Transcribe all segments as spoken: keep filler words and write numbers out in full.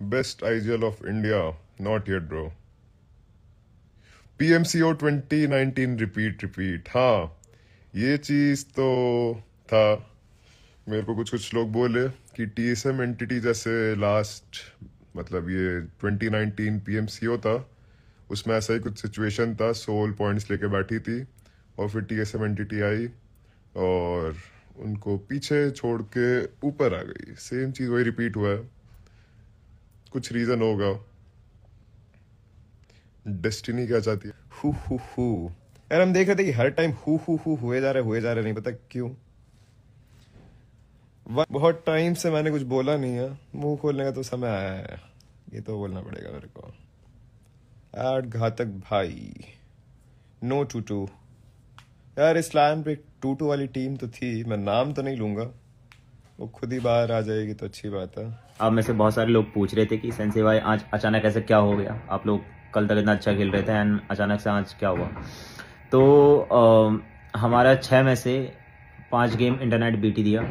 Best I G L of India, not yet bro. P M C O twenty nineteen repeat repeat. हाँ ये चीज तो था, मेरे को कुछ कुछ लोग बोले कि T S M एंटिटी जैसे लास्ट मतलब ये twenty nineteen P M C O था उसमें ऐसा ही कुछ सिचुएशन था, सोल पॉइंट्स लेके बैठी थी और फिर T S M एंटिटी आई और उनको पीछे छोड़ के ऊपर आ गई, सेम चीज़ वही रिपीट हुआ है, कुछ रीज़न होगा, डेस्टिनी क्या चाहती है। हु हु हु यार हम देख रहे थे कि हर टाइम हु हु हु हुए जा रहे हुए जा रहे नहीं पता क्यों। बहुत टाइम से मैंने कुछ बोला नहीं है, मुंह खोलने का तो समय आया है, ये तो बोलना पड़ेगा मेरे को। आठ घातक भाई नो टूटू, यार इस लाइन पे टूटू वाली टीम तो थी, मैं नाम तो नहीं लूंगा, वो खुद ही बाहर आ जाएगी तो अच्छी बात है। आप में से बहुत सारे लोग पूछ रहे थे कि सेंसे भाई आज अचानक ऐसे क्या हो गया, आप लोग कल तक इतना अच्छा खेल रहे थे एंड अचानक से आज क्या हुआ। तो आ, हमारा छः में से पाँच गेम इंटरनेट बीटी दिया,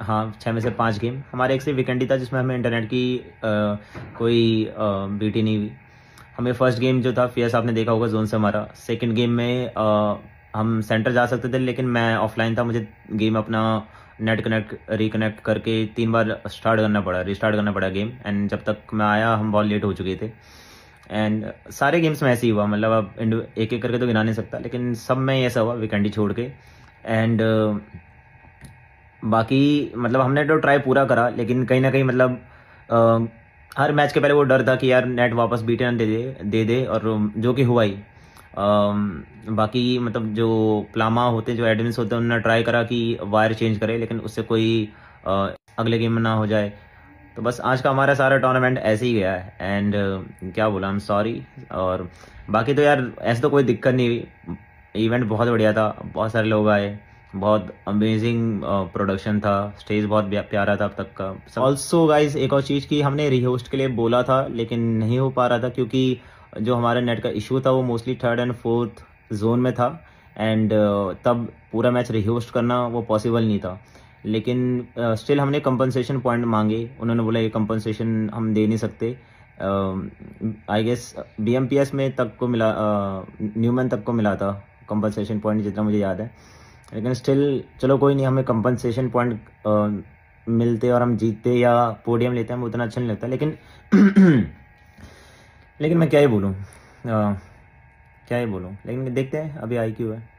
हाँ छः में से पाँच गेम, हमारे एक से वीकेंडी था जिसमें हमें इंटरनेट की आ, कोई आ, बीटी नहीं हुई। हमें फर्स्ट गेम जो था फियस आपने देखा होगा जोन से हमारा, सेकंड गेम में आ, हम सेंटर जा सकते थे लेकिन मैं ऑफलाइन था, मुझे गेम अपना नेट कनेक्ट रिकनेक्ट करके तीन बार स्टार्ट करना पड़ा, रिस्टार्ट करना पड़ा गेम एंड जब तक मैं आया हम बहुत लेट हो चुके थे एंड सारे गेम्स में ऐसे ही हुआ, मतलब आप एक एक करके तो गिना नहीं सकता लेकिन सब में ऐसा हुआ वीकेंडी छोड़ के। एंड बाकी मतलब हमने तो ट्राई पूरा करा लेकिन कहीं ना कहीं मतलब आ, हर मैच के पहले वो डर था कि यार नेट वापस बीटन दे दे दे दे और जो कि हुआ ही। आ, बाकी मतलब जो प्लामा होते जो एडमिन्स होते हैं उन्होंने ट्राई करा कि वायर चेंज करे लेकिन उससे कोई आ, अगले गेम में ना हो जाए, तो बस आज का हमारा सारा टूर्नामेंट ऐसे ही गया है एंड uh, क्या बोला, आई एम सॉरी। और बाकी तो यार ऐसे तो कोई दिक्कत नहीं हुई, इवेंट बहुत बढ़िया था, बहुत सारे लोग आए, बहुत अमेजिंग प्रोडक्शन uh, था, स्टेज बहुत प्यारा था अब तक का। ऑल्सो गाइज एक और चीज़ की हमने रीहोस्ट के लिए बोला था लेकिन नहीं हो पा रहा था क्योंकि जो हमारा नेट का इशू था वो mostly third and fourth zone में था एंड uh, तब पूरा मैच रीहोस्ट करना वो पॉसिबल नहीं था, लेकिन स्टिल uh, हमने कंपनसेशन पॉइंट मांगे, उन्होंने बोला ये कंपनसेशन हम दे नहीं सकते, I guess B M P S में तक को मिला, न्यूमैन uh, तक को मिला था कंपनसेशन पॉइंट जितना मुझे याद है, लेकिन स्टिल चलो कोई नहीं, हमें कंपनसेशन पॉइंट uh, मिलते और हम जीतते या पोडियम लेते हैं उतना अच्छा नहीं लगता, लेकिन लेकिन मैं क्या ही बोलूँ uh, क्या ही बोलूँ, लेकिन देखते हैं अभी आई क्यू है।